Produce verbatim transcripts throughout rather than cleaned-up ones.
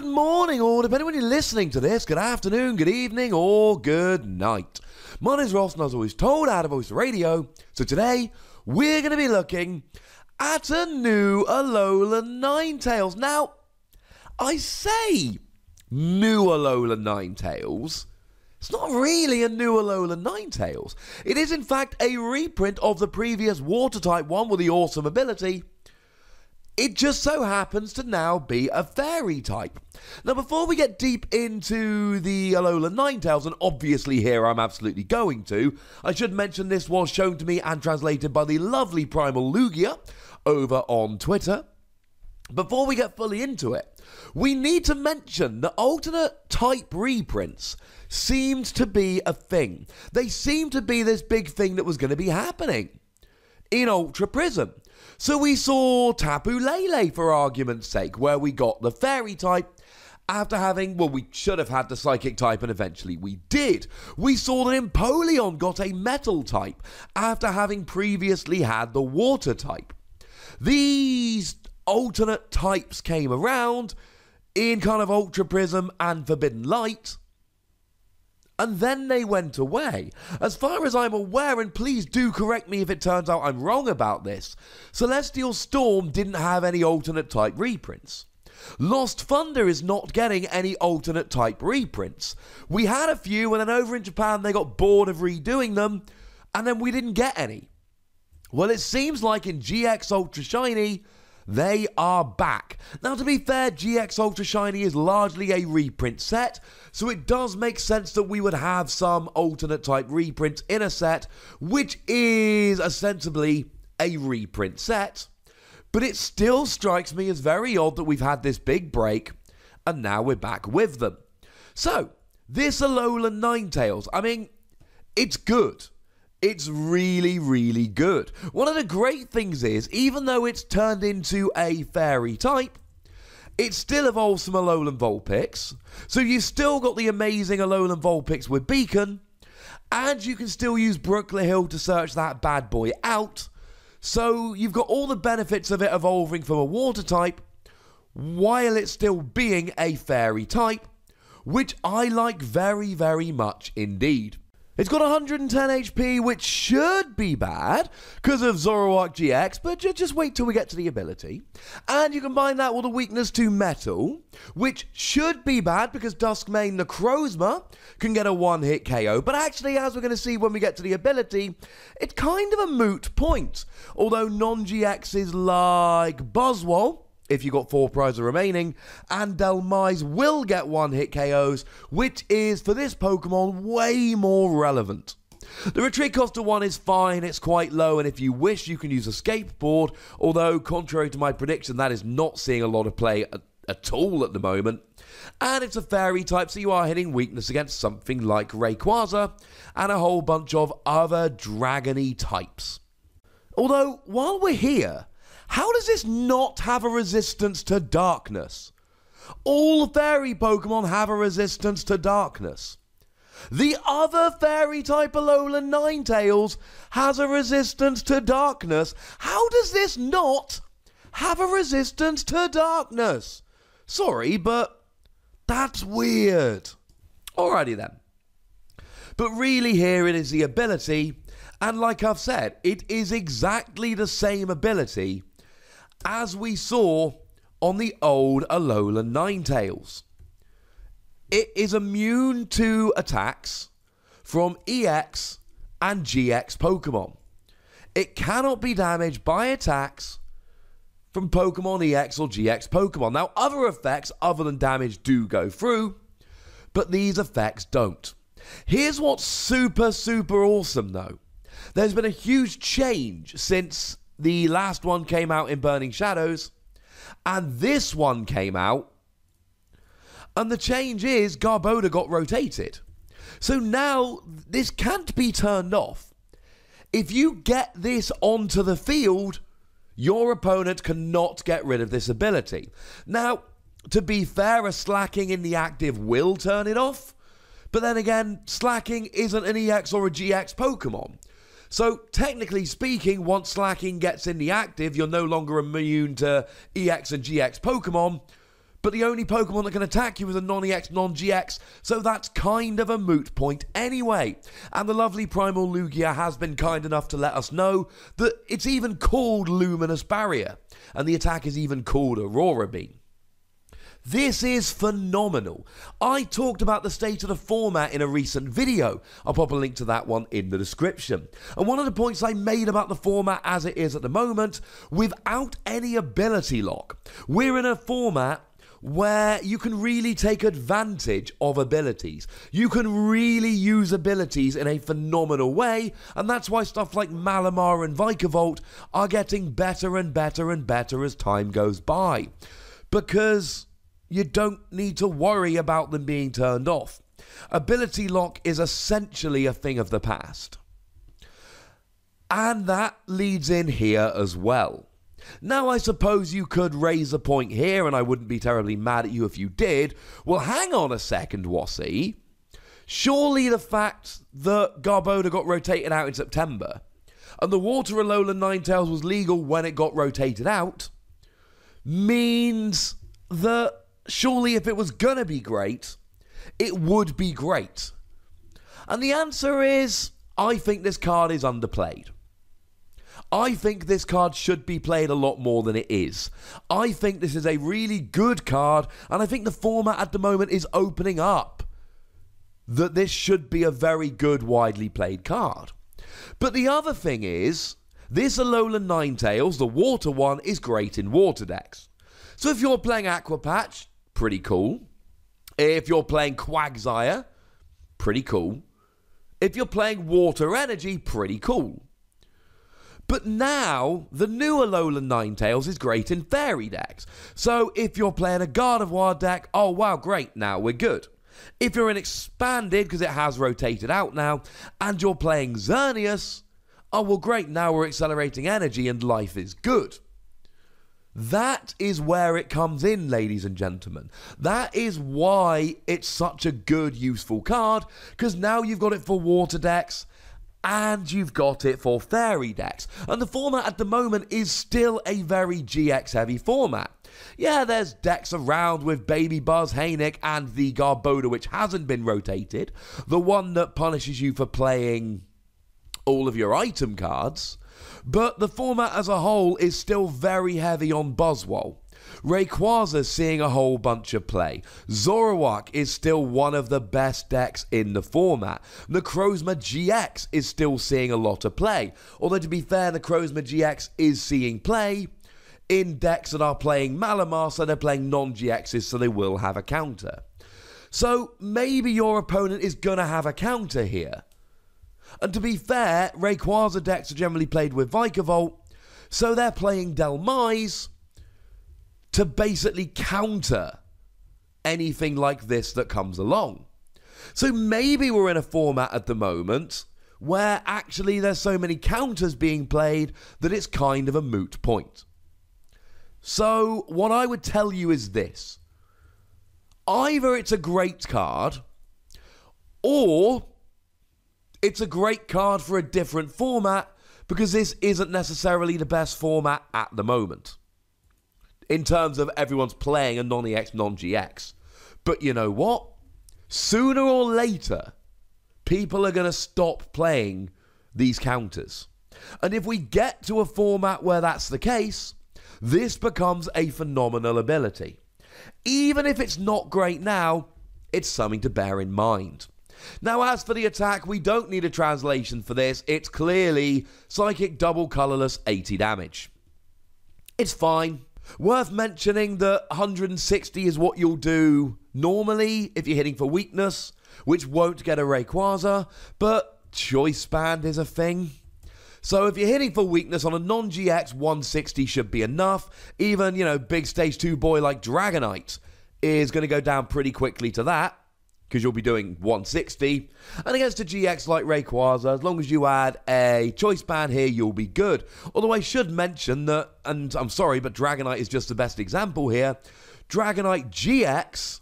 good morning, or depending on when you're listening to this, good afternoon, good evening, or good night. My name's Ross, and I was always told I had a voice for radio, so today we're going to be looking at a new Alolan Ninetales. Now, I say new Alolan Ninetales. It's not really a new Alolan Ninetales. It is, in fact, a reprint of the previous Water-type one with the awesome ability. It just so happens to now be a Fairy-type. Now, before we get deep into the Alolan Ninetales, and obviously here I'm absolutely going to, I should mention this was shown to me and translated by the lovely Primal Lugia over on Twitter. Before we get fully into it, we need to mention that alternate type reprints seemed to be a thing. They seemed to be this big thing that was going to be happening in Ultra Prism. So we saw Tapu Lele, for argument's sake, where we got the fairy type after having, well, we should have had the psychic type, and eventually we did. We saw that Empoleon got a metal type after having previously had the water type. These alternate types came around in kind of Ultra Prism and Forbidden Light, and then they went away. As far as I'm aware, and please do correct me if it turns out I'm wrong about this, Celestial Storm didn't have any alternate type reprints. Lost Thunder is not getting any alternate type reprints. We had a few, and then over in Japan they got bored of redoing them, and then we didn't get any. Well, it seems like in G X Ultra Shiny, they are back. Now, to be fair, G X Ultra Shiny is largely a reprint set, so it does make sense that we would have some alternate type reprints in a set, which is ostensibly a reprint set. But it still strikes me as very odd that we've had this big break, and now we're back with them. So, this Alolan Ninetales, I mean, it's good. It's really, really good. One of the great things is, even though it's turned into a fairy type, it still evolves from Alolan Vulpix. So you've still got the amazing Alolan Vulpix with Beacon, and you can still use Brooklyn Hill to search that bad boy out. So you've got all the benefits of it evolving from a water type, while it's still being a fairy type, which I like very, very much indeed. It's got one hundred ten H P, which should be bad because of Zoroark G X, but just wait till we get to the ability. And you combine that with a weakness to metal, which should be bad because Dusk Mane Necrozma can get a one-hit K O. But actually, as we're going to see when we get to the ability, it's kind of a moot point. Although non-G Xs like Buzzwole, if you've got four prizes remaining, and Delmise will get one-hit K Os, which is, for this Pokemon, way more relevant. The retreat cost of one is fine, it's quite low, and if you wish, you can use a skateboard, although, contrary to my prediction, that is not seeing a lot of play at, at all at the moment. And it's a fairy type, so you are hitting weakness against something like Rayquaza, and a whole bunch of other dragony types. Although, while we're here, how does this not have a resistance to darkness? All fairy Pokemon have a resistance to darkness. The other fairy-type Alolan Ninetales has a resistance to darkness. How does this not have a resistance to darkness? Sorry, but that's weird. Alrighty then. But really, here it is, the ability. And like I've said, it is exactly the same ability as we saw on the old Alolan Ninetales. It is immune to attacks from E X and G X Pokemon. It cannot be damaged by attacks from Pokemon E X or G X Pokemon. Now, other effects other than damage do go through, but these effects don't. Here's what's super, super awesome, though. There's been a huge change since the last one came out in Burning Shadows, and this one came out, and the change is Garbodor got rotated. So now, this can't be turned off. If you get this onto the field, your opponent cannot get rid of this ability. Now, to be fair, a slacking in the active will turn it off, but then again, slacking isn't an E X or a G X Pokemon. So, technically speaking, once Slacking gets in the active, you're no longer immune to E X and G X Pokemon, but the only Pokemon that can attack you is a non-E X, non-G X, so that's kind of a moot point anyway. And the lovely Primal Lugia has been kind enough to let us know that it's even called Luminous Barrier, and the attack is even called Aurora Beam. This is phenomenal. I talked about the state of the format in a recent video. I'll pop a link to that one in the description. And one of the points I made about the format as it is at the moment, without any ability lock, we're in a format where you can really take advantage of abilities. You can really use abilities in a phenomenal way, and that's why stuff like Malamar and Vikavolt are getting better and better and better as time goes by. Because you don't need to worry about them being turned off. Ability lock is essentially a thing of the past. And that leads in here as well. Now, I suppose you could raise a point here, and I wouldn't be terribly mad at you if you did. Well, hang on a second, Wossy. Surely the fact that Garbodor got rotated out in September, and the Water Alolan Ninetales was legal when it got rotated out, means that surely if it was gonna be great, it would be great. And the answer is, I think this card is underplayed. I think this card should be played a lot more than it is. I think this is a really good card, and I think the format at the moment is opening up that this should be a very good, widely played card. But the other thing is, this Alolan Ninetales, the water one, is great in water decks. So if you're playing Aqua Patch, pretty cool. If you're playing Quagsire, pretty cool. If you're playing Water Energy, pretty cool. But now, the new Alolan Ninetales is great in Fairy decks. So if you're playing a Gardevoir deck, oh wow, great, now we're good. If you're in Expanded, because it has rotated out now, and you're playing Xerneas, oh well, great, now we're accelerating energy and life is good. That is where it comes in, ladies and gentlemen. That is why it's such a good, useful card, because now you've got it for water decks and you've got it for fairy decks. And the format at the moment is still a very G X-heavy format. Yeah, there's decks around with Baby Buzz, Haynick, and the Garbodor, which hasn't been rotated, the one that punishes you for playing all of your item cards. But the format as a whole is still very heavy on Buzzwole. Rayquaza's seeing a whole bunch of play. Zoroark is still one of the best decks in the format. Necrozma G X is still seeing a lot of play. Although, to be fair, Necrozma G X is seeing play in decks that are playing Malamar, so they're playing non-G Xs, so they will have a counter. So maybe your opponent is going to have a counter here. And to be fair, Rayquaza decks are generally played with Vikavolt, so they're playing Delmise to basically counter anything like this that comes along. So maybe we're in a format at the moment where actually there's so many counters being played that it's kind of a moot point. So what I would tell you is this. Either it's a great card, or it's a great card for a different format, because this isn't necessarily the best format at the moment in terms of everyone's playing a non-E X, non-G X. But you know what? Sooner or later, people are going to stop playing these counters. And if we get to a format where that's the case, this becomes a phenomenal ability. Even if it's not great now, it's something to bear in mind. Now, as for the attack, we don't need a translation for this. It's clearly Psychic Double Colourless eighty damage. It's fine. Worth mentioning that one hundred sixty is what you'll do normally if you're hitting for weakness, which won't get a Rayquaza, but Choice Band is a thing. So if you're hitting for weakness on a non-G X, one sixty should be enough. Even, you know, big stage two boy like Dragonite is going to go down pretty quickly to that, because you'll be doing one sixty, and against a G X like Rayquaza, as long as you add a Choice Band here, you'll be good. Although I should mention that, and I'm sorry, but Dragonite is just the best example here, Dragonite G X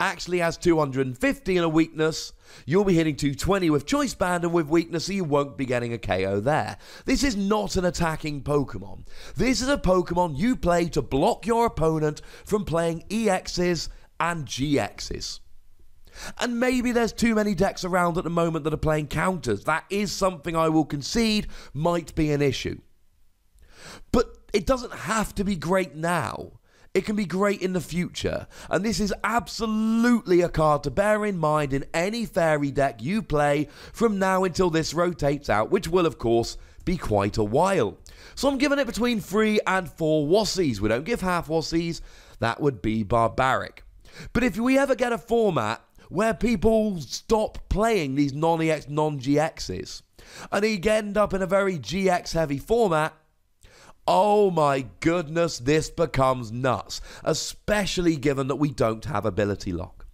actually has two hundred fifty in a weakness. You'll be hitting two twenty with Choice Band and with weakness, so you won't be getting a K O there. This is not an attacking Pokemon. This is a Pokemon you play to block your opponent from playing E Xs and G Xs. And maybe there's too many decks around at the moment that are playing counters. That is something I will concede might be an issue. But it doesn't have to be great now. It can be great in the future. And this is absolutely a card to bear in mind in any fairy deck you play from now until this rotates out, which will, of course, be quite a while. So I'm giving it between three and four Wossies. We don't give half Wossies. That would be barbaric. But if we ever get a format where people stop playing these non-E X, non-G Xs, and you end up in a very G X-heavy format, oh my goodness, this becomes nuts, especially given that we don't have ability lock.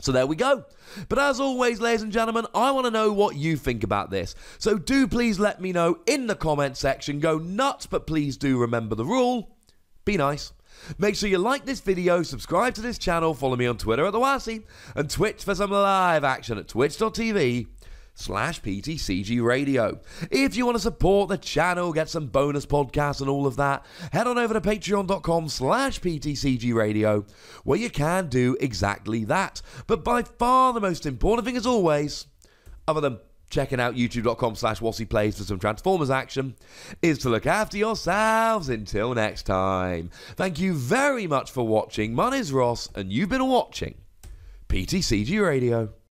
So there we go. But as always, ladies and gentlemen, I want to know what you think about this. So do please let me know in the comment section. Go nuts, but please do remember the rule. Be nice. Make sure you like this video, subscribe to this channel, follow me on Twitter at TheWossy, and Twitch for some live action at twitch.tv slash PTCG Radio. If you want to support the channel, get some bonus podcasts and all of that, head on over to patreon.com slash PTCG Radio, where you can do exactly that. But by far the most important thing, as always, other than checking out youtube.com slash Wossy Plays for some Transformers action, is to look after yourselves until next time. Thank you very much for watching. My name's Ross, and you've been watching P T C G Radio.